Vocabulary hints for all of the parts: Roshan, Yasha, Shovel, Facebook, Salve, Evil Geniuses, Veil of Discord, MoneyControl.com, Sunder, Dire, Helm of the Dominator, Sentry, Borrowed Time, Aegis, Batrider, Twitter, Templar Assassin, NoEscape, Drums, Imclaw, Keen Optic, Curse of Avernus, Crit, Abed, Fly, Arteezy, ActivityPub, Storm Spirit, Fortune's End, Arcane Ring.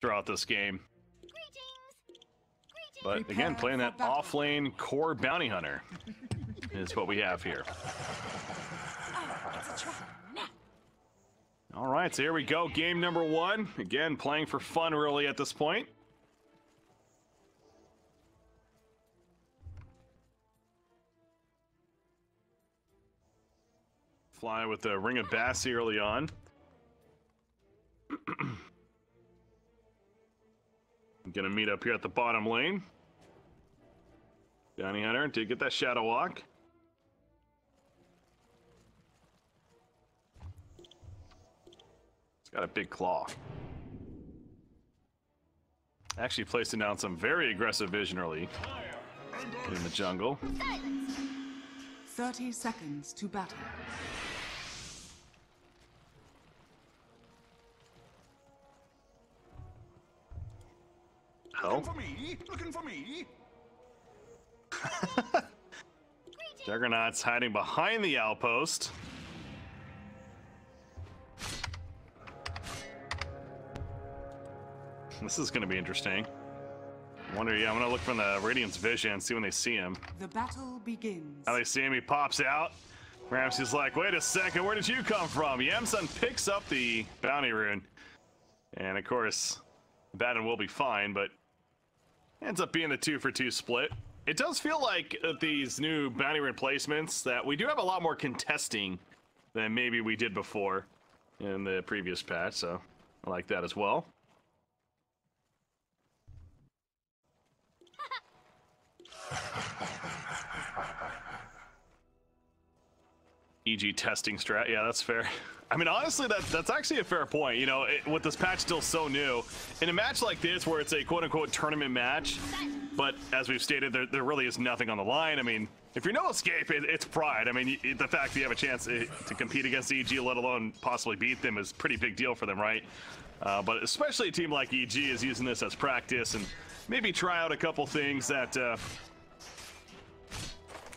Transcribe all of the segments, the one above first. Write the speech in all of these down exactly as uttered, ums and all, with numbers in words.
throughout this game. But again, playing that offlane core bounty hunter is what we have here. All right, so here we go, game number one. Again, playing for fun really at this point. Fly with the Ring of Bassy early on. I'm gonna meet up here at the bottom lane. Bounty Hunter did get that Shadow Walk. It's got a big claw. Actually placed down some very aggressive vision early in the jungle. Thirty seconds to battle. Looking for me, looking for me. Juggernaut's hiding behind the outpost. This is going to be interesting. I wonder, yeah, I'm going to look from the Radiant's vision and see when they see him. The battle begins. Now they see him, he pops out. Ramsey's like, wait a second, where did you come from? Yamson picks up the bounty rune. And of course, Abaddon will be fine, but ends up being the two for two split. It does feel like uh, these new bounty replacements that we do have a lot more contesting than maybe we did before in the previous patch, so I like that as well. E G testing strat, yeah, that's fair. I mean, honestly, that, that's actually a fair point. You know, it, with this patch still so new, in a match like this where it's a quote-unquote tournament match, but as we've stated, there, there really is nothing on the line. I mean, if you're no escape, it, it's pride. I mean, you, the fact that you have a chance to, to compete against E G, let alone possibly beat them, is a pretty big deal for them, right? Uh, but especially a team like E G is using this as practice and maybe try out a couple things that uh,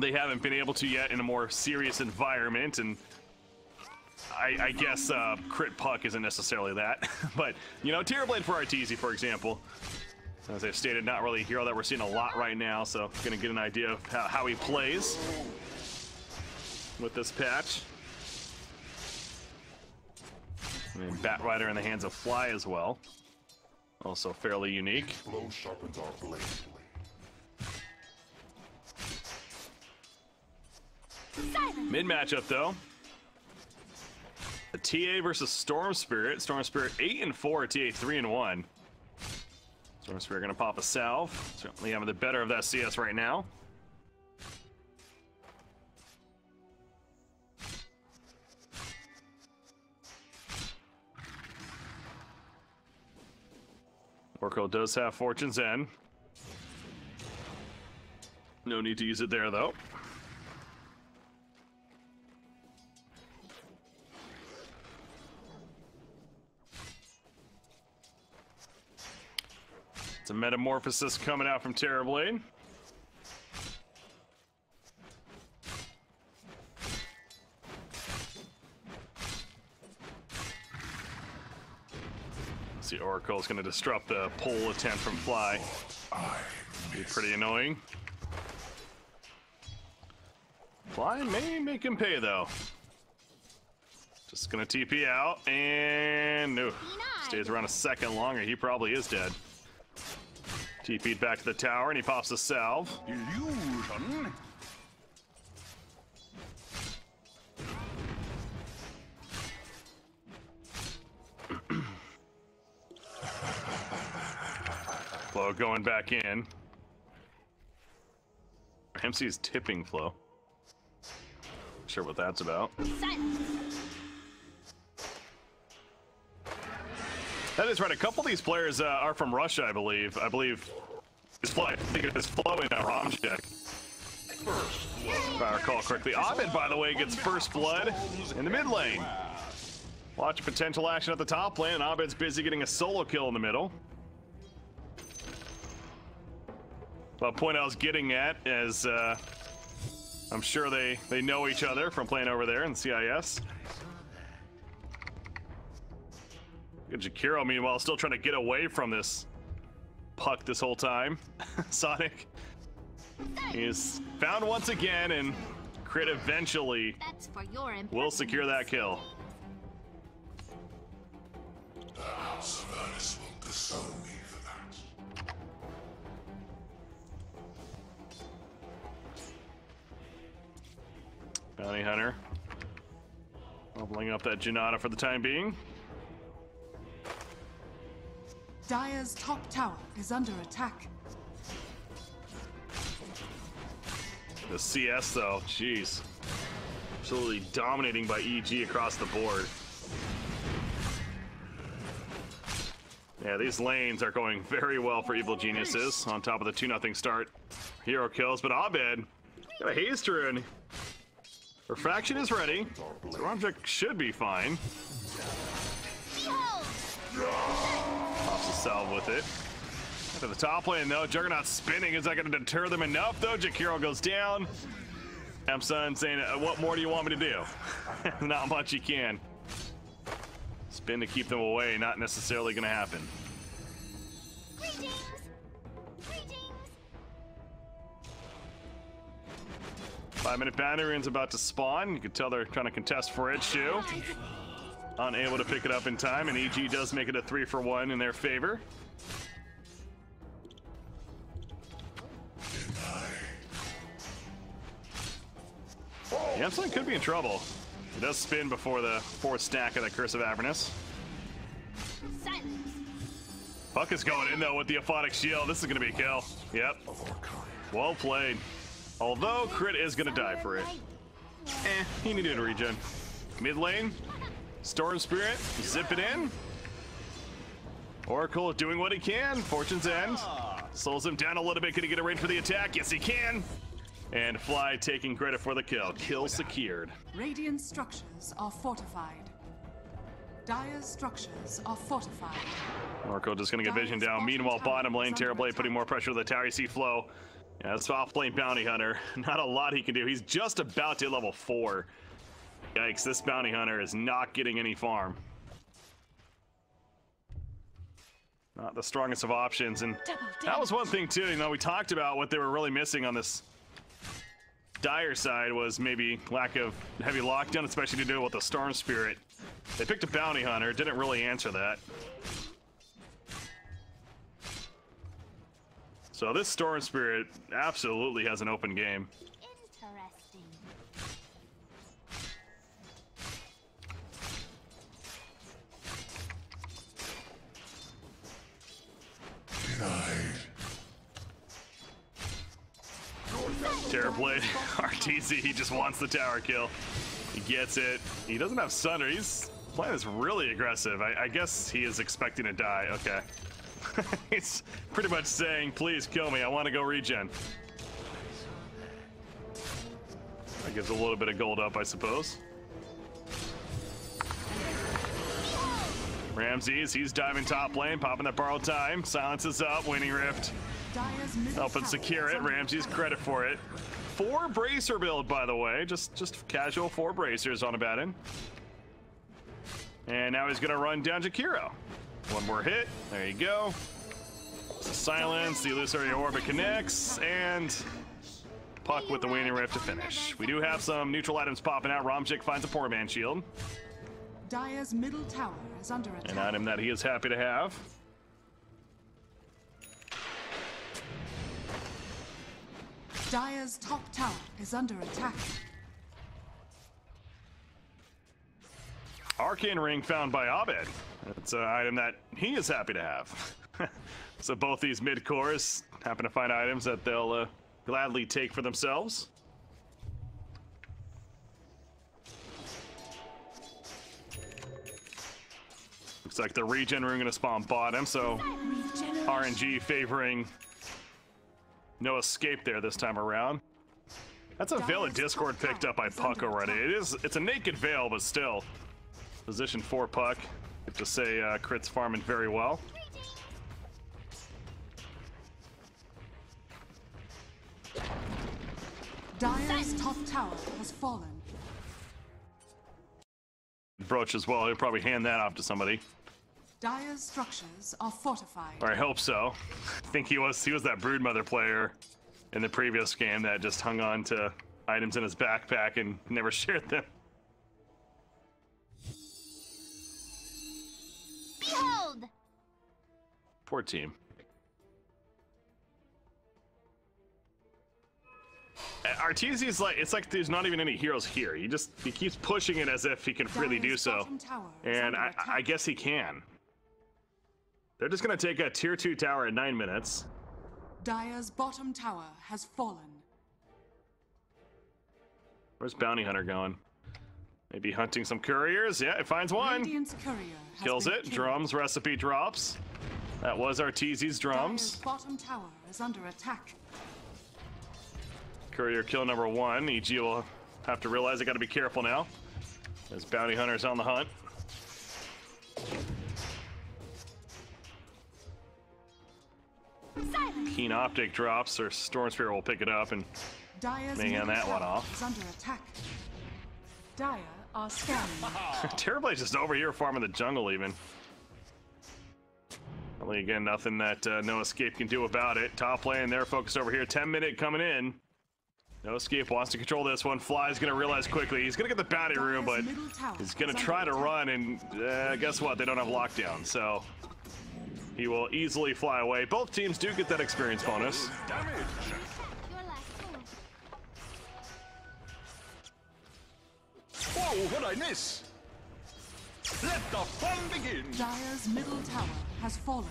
they haven't been able to yet in a more serious environment. And I, I guess uh, Crit Puck isn't necessarily that, but, you know, Terrorblade for Arteezy, for example. As I've stated, not really a hero that we're seeing a lot right now, so gonna get an idea of how, how he plays with this patch. And Batrider in the hands of Fly as well. Also fairly unique. Blow sharpens our blade. Mid-matchup, though. T A versus Storm Spirit. Storm Spirit eight and four, T A three and one. Storm Spirit gonna pop a salve. Certainly having the better of that C S right now. Oracle does have Fortune's End. No need to use it there, though. It's a Metamorphosis coming out from Terrorblade. See, Oracle's going to disrupt the pull attempt from Fly. Be pretty annoying. Fly may make him pay, though. Just going to T P out, and no. Stays around a second longer. He probably is dead. T P'd back to the tower, and he pops a salve. Illusion. Flo going back in. M C is tipping Flo. Not sure what that's about. Silence. That is right. A couple of these players uh, are from Russia, I believe. I believe it's Flo. I think it's Flo in uh, Romchek, if I recall correctly. Abed, by the way, gets first blood in the mid lane. Watch potential action at the top lane, and Abed's busy getting a solo kill in the middle. The point I was getting at is uh, I'm sure they, they know each other from playing over there in C I S. And Jakiro, meanwhile, still trying to get away from this Puck this whole time. Sonic is found once again, and Crit eventually will secure that kill. Thou, Severus, will disown me for that. Bounty Hunter leveling up that Janata for the time being. Dire's top tower is under attack. The C S though, jeez. Absolutely dominating by E G across the board. Yeah, these lanes are going very well for Evil Geniuses on top of the two nothing start. Hero kills, but Abed got a haze turn. Refraction is ready. So Romchek should be fine. Salve with it. To the top lane though, Juggernaut spinning. Is that going to deter them enough though? Jakiro goes down. Yamson saying, what more do you want me to do? Not much you can. Spin to keep them away, not necessarily going to happen. Greetings. Greetings. Five minute Batrider's about to spawn. You can tell they're trying to contest for it too. Unable to pick it up in time, and E G does make it a three for one in their favor. Yamson could be in trouble. He does spin before the fourth stack of the Curse of Avernus. Silence. Puck is going in though with the Aphotic Shield. This is going to be a kill. Yep. Well played. Although Crit is going to die for it. Eh, he needed a regen. Mid lane. Storm Spirit, zip it in. Oracle doing what he can. Fortune's End slows him down a little bit. Can he get a range for the attack? Yes, he can. And Fly taking credit for the kill. Kill secured. Radiant structures are fortified. Dire structures are fortified. Oracle just going to get vision down. Meanwhile, bottom lane, Terrorblade putting more pressure on the tower. You see Flow. Yeah, that's off lane Bounty Hunter. Not a lot he can do. He's just about to level four. Yikes, this Bounty Hunter is not getting any farm. Not the strongest of options, and that was one thing too, you know, we talked about what they were really missing on this Dire side was maybe lack of heavy lockdown, especially to deal with the Storm Spirit. They picked a Bounty Hunter, didn't really answer that. So this Storm Spirit absolutely has an open game. Terrorblade, Arteezy, he just wants the tower kill. He gets it. He doesn't have Sunder. He's playing this really aggressive. I, I guess he is expecting to die. Okay. He's pretty much saying, please kill me. I want to go regen. That gives a little bit of gold up, I suppose. Ramzes, he's diving top lane, popping that borrowed time. Silence is up, winning Rift. Helping secure it, Ramzes credit for it. Four bracer build, by the way. Just just casual four bracers on Abaddon. And now he's gonna run down Jakiro. One more hit, there you go. Silence, the Illusory Orbit connects, and Puck with the winning Rift to finish. We do have some neutral items popping out. Romchek finds a Poor Man Shield. Dire's middle tower is under attack. An item that he is happy to have. Dire's top tower is under attack. Arcane Ring found by Abed. It's an item that he is happy to have. So both these mid-cores happen to find items that they'll uh, gladly take for themselves. Looks like the regen room gonna spawn bottom, so R N G favoring no escape there this time around. That's a veil of Discord picked up by Puck already. It is, it's a naked veil, but still. Position for Puck. I have to say, uh, Crit's farming very well. Dire's top tower has fallen. Brooch as well, he'll probably hand that off to somebody. Dire's structures are fortified. I hope so. I think he was he was that Broodmother player in the previous game that just hung on to items in his backpack and never shared them. Behold! Poor team. Arteezy's like, it's like there's not even any heroes here. He just he keeps pushing it as if he can freely do so, and I, I guess he can. They're just gonna take a tier two tower in nine minutes. Dire's bottom tower has fallen. Where's Bounty Hunter going? Maybe hunting some couriers. Yeah, it finds one. Kills it. Killed. Drums recipe drops. That was Arteezy's drums. Dire's bottom tower is under attack. Courier kill number one. E G will have to realize I gotta be careful now, as Bounty Hunter's on the hunt. Silence. Keen Optic drops, or Storm Spirit will pick it up and bang on that one off. Under attack. Dire are scanning. Terrorblade's just over here farming the jungle even. Only again, nothing that uh, no escape can do about it. Top lane, they're focused over here. ten minute coming in. No escape wants to control this one. Fly's gonna realize quickly. He's gonna get the bounty room, but he's gonna try to run, and uh, guess what? They don't have lockdown, so he will easily fly away. Both teams do get that experience bonus. Whoa, what I miss? Let the fun begin! Dire's middle tower has fallen.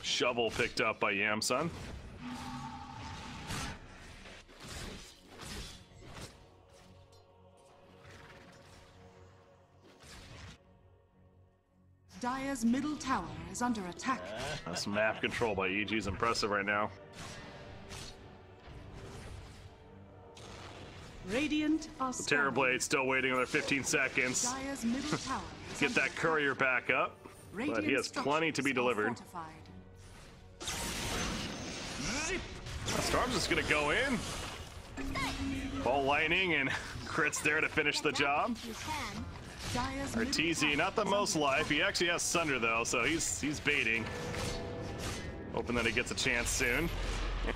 Shovel picked up by Yamson. Dire's middle tower is under attack. That's map control by E G's impressive right now. Radiant are the Terrorblade still waiting another fifteen seconds. Dire's middle tower is get that courier attack. Back up, Radiant, but he has plenty to be delivered. Fortified. Storm's just gonna go in. Ball Lightning and Crit's there to finish the job. Arteezy, not the most life. He actually has Sunder though, so he's he's baiting. Hoping that he gets a chance soon.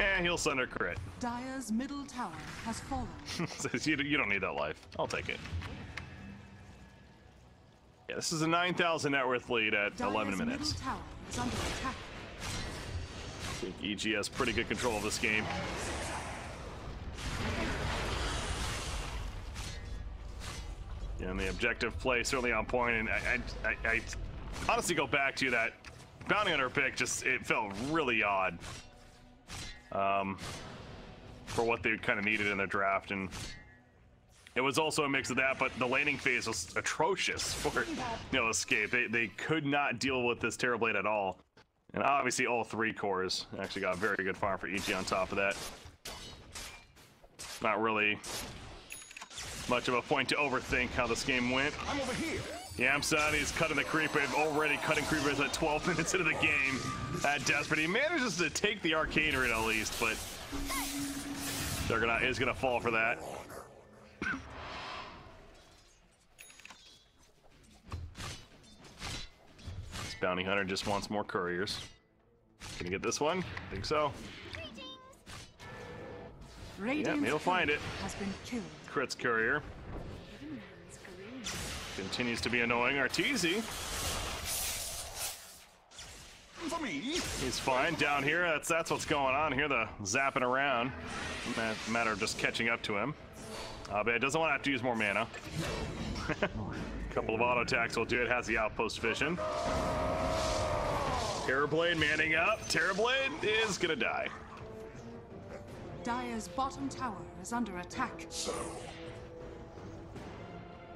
And he'll Sunder Crit. Dire's middle tower has fallen. you, you don't need that life. I'll take it. Yeah, this is a nine thousand net worth lead at Dire's eleven minutes. Tower is under attack. I think E G has pretty good control of this game. Yeah, and the objective play certainly on point, and I, I, I, I honestly go back to that Bounty Hunter pick. Just it felt really odd um, for what they kind of needed in their draft, and it was also a mix of that, but the laning phase was atrocious for no escape. They, they could not deal with this Terrorblade at all. And obviously all three cores actually got a very good farm for E G on top of that. Not really much of a point to overthink how this game went. I'm over here. Yamson, he's cutting the creep wave, already cutting creep waves at twelve minutes into the game. At desperate, he manages to take the Arcane Ring at least, but Juggernaut is gonna fall for that. Bounty Hunter just wants more couriers. Can he get this one? I think so. Radiant. Yep, he'll find it. Has been killed. Crit's courier continues to be annoying. Arteezy. For me. He's fine down here. That's that's what's going on here. The zapping around. Matter of just catching up to him. Abed doesn't want to have to use more mana. A couple of auto attacks will do it. Has the outpost vision. Terrorblade manning up. Terrorblade is gonna die. Dire's bottom tower is under attack. So.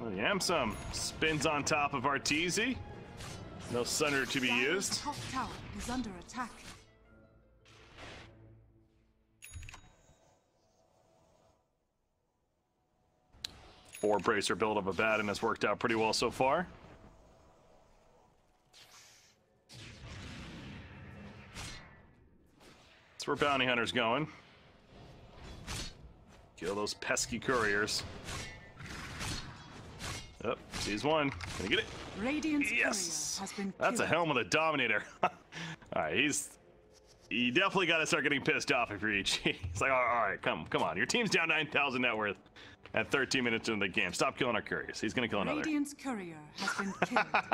Well, Yamson spins on top of Arteezy. No Sunder to be Dire's used. Top tower is under attack. Four bracer build of Abaddon has worked out pretty well so far. That's where Bounty Hunter's going. Kill those pesky couriers. Yep, sees one. Can you get it? Radiant's yes! Has been That's a Helm of the Dominator. Alright, he's... You definitely gotta start getting pissed off if you're E G. It's like, alright, come come on. Your team's down nine thousand net worth at thirteen minutes into the game. Stop killing our couriers. He's gonna kill another. Radiant's courier has been killed.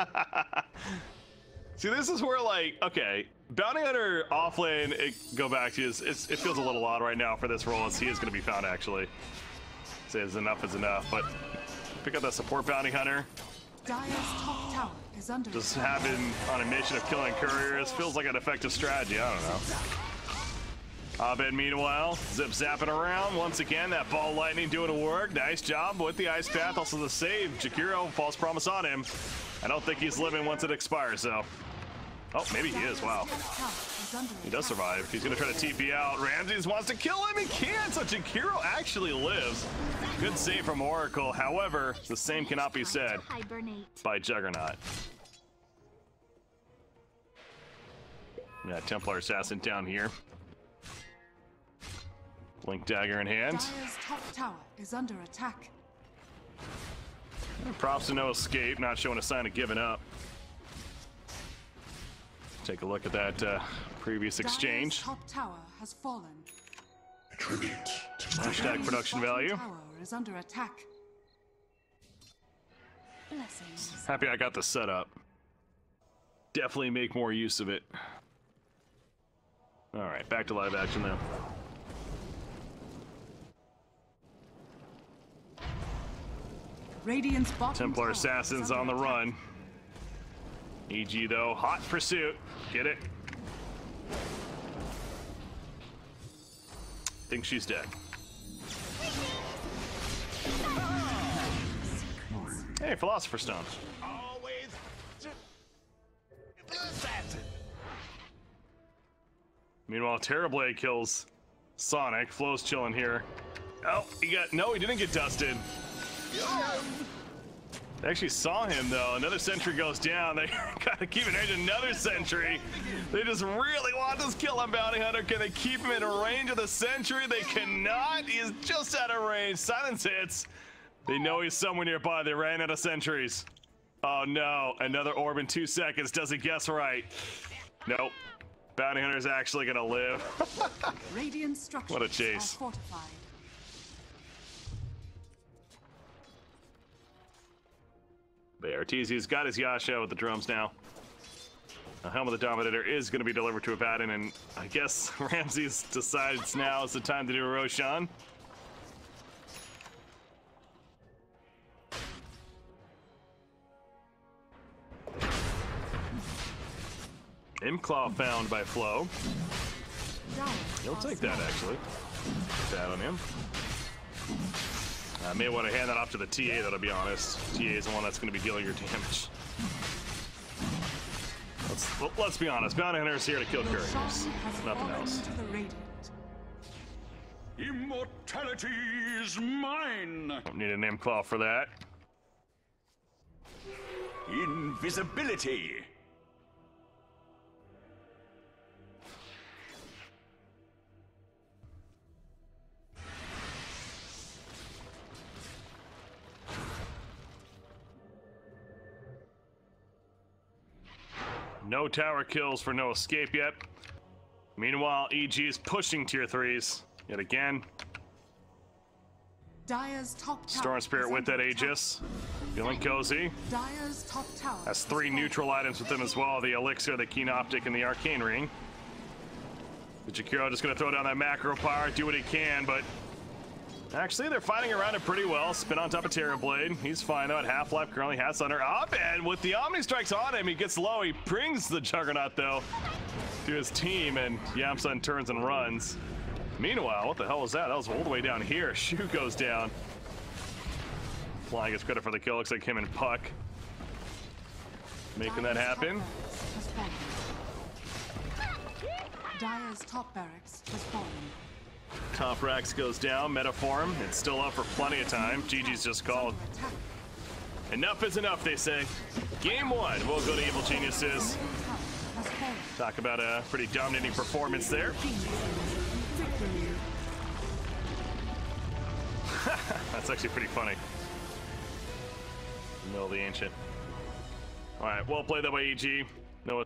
See, this is where, like, okay, Bounty Hunter offlane, it, go back to his, it's, it feels a little odd right now for this role, as he is gonna be found, actually. Says enough is enough, but pick up that support Bounty Hunter. Dire's top tower is under just having on a mission of killing couriers feels like an effective strategy. I don't know. Abed, meanwhile, zip zapping around once again. That ball lightning doing a work. Nice job with the ice path. Also the save. Jakiro, false promise on him. I don't think he's living once it expires, though. Oh, maybe he is. Wow. He does survive. He's going to try to T P out. Ramzes wants to kill him. He can't. So Jakiro actually lives. Good save from Oracle. However, the same cannot be said by Juggernaut. Yeah, Templar Assassin down here. Blink dagger in hand. Dire's top tower is under attack. Props to no escape. Not showing a sign of giving up. Take a look at that uh, previous exchange. Dire's top tower has fallen. Attribute to hashtag production value. Tower is under attack. Blessings. Happy I got the setup. Definitely make more use of it. All right, back to live action now. Radiant's bottom Templar Assassin's on the attack. Run. E G though, hot pursuit. Get it. Think she's dead. Hey, Philosopher's Stone. Always assassin. Meanwhile, Terrorblade kills Sonic. Flo's chilling here. Oh, he got no, he didn't get dusted. They actually saw him, though. Another sentry goes down. They gotta keep in range. Another sentry. They just really want this kill on Bounty Hunter. Can they keep him in range of the sentry? They cannot. He is just out of range. Silence hits. They know he's somewhere nearby. They ran out of sentries. Oh, no. Another orb in two seconds. Doesn't guess right. Nope. Bounty Hunter's actually gonna live. What a chase. Arteezy's got his Yasha with the drums now. The Helm of the Dominator is going to be delivered to Abaddon, and I guess Ramzes decides now is the time to do a Roshan. Imclaw found by Flo. He'll take that, actually. Put that on him. I may want to hand that off to the T A, though, to be honest. T A is the one that's going to be dealing your damage. Let's, well, let's be honest. Bounty Hunter is here to kill couriers. Nothing else. Immortality is mine! Don't need a name cloth for that. Invisibility! No tower kills for no escape yet. Meanwhile, E G is pushing tier threes yet again. Dire's top tower Storm Spirit with that Aegis. Feeling cozy. Dire's top tower has three neutral items with them as well. The Elixir, the Keen Optic, and the Arcane Ring. The Jakiro just going to throw down that macro power, do what he can, but actually, they're fighting around it pretty well. Spin on top of Terrorblade. He's fine, though. At half-life, currently has Sunder up, and with the Omni Strikes on him, he gets low. He brings the Juggernaut, though, to his team, and Yamson turns and runs. Meanwhile, what the hell was that? That was all the way down here. Shu goes down. Flying gets credit for the kill. Looks like him and Puck making that happen. Dire's top barracks has fallen. Top Rax goes down, Metaform. It's still up for plenty of time. G G's just called. Enough is enough, they say. Game one, we'll go to Evil Geniuses. Talk about a pretty dominating performance there. That's actually pretty funny. middle of the Ancient. Alright, well played that by E G. No